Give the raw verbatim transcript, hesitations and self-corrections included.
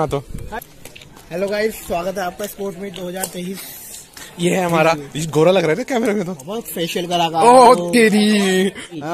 हाँ तो hello guys, स्वागत है आपका स्पोर्ट मीट दो हज़ार तेईस। ये है हमारा, गोरा लग रहा है ना कैमरे में तो, बहुत फेशियल करा का। ओ तेरी।